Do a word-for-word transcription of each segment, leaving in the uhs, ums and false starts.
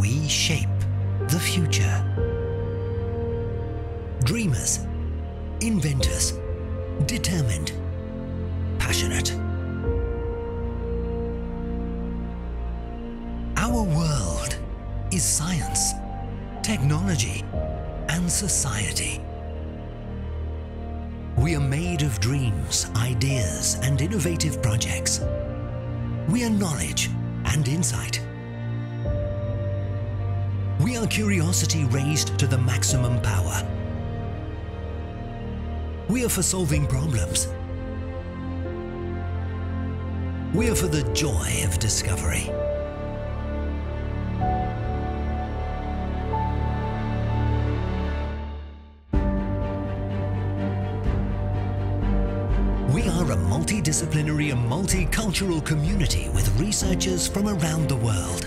we shape the future. Dreamers, inventors, determined, passionate. Our world is science, technology, and society. We are made of dreams, ideas, and innovative projects. We are knowledge and insight. We are curiosity raised to the maximum power. We are for solving problems. We are for the joy of discovery. We are a multidisciplinary and multicultural community with researchers from around the world.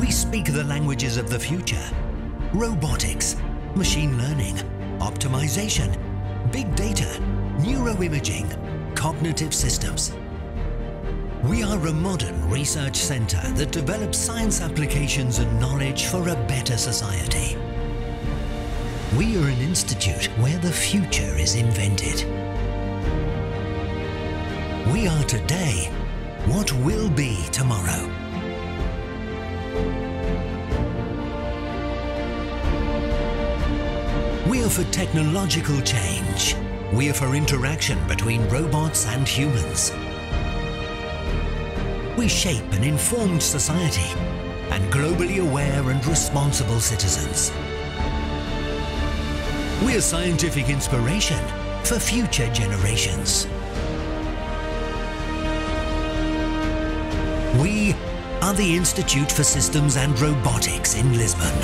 We speak the languages of the future: robotics, machine learning, optimization, big data, neuroimaging, cognitive systems. We are a modern research center that develops science applications and knowledge for a better society. We are an institute where the future is invented. We are today what will be tomorrow. We are for technological change. We are for interaction between robots and humans. We shape an informed society and globally aware and responsible citizens. We are scientific inspiration for future generations. We are the Institute for Systems and Robotics in Lisbon,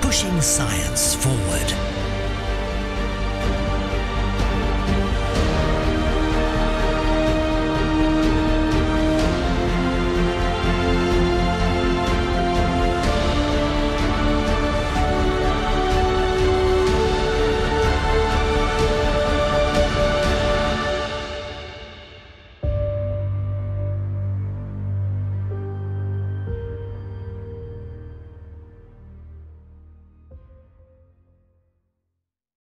pushing science forward.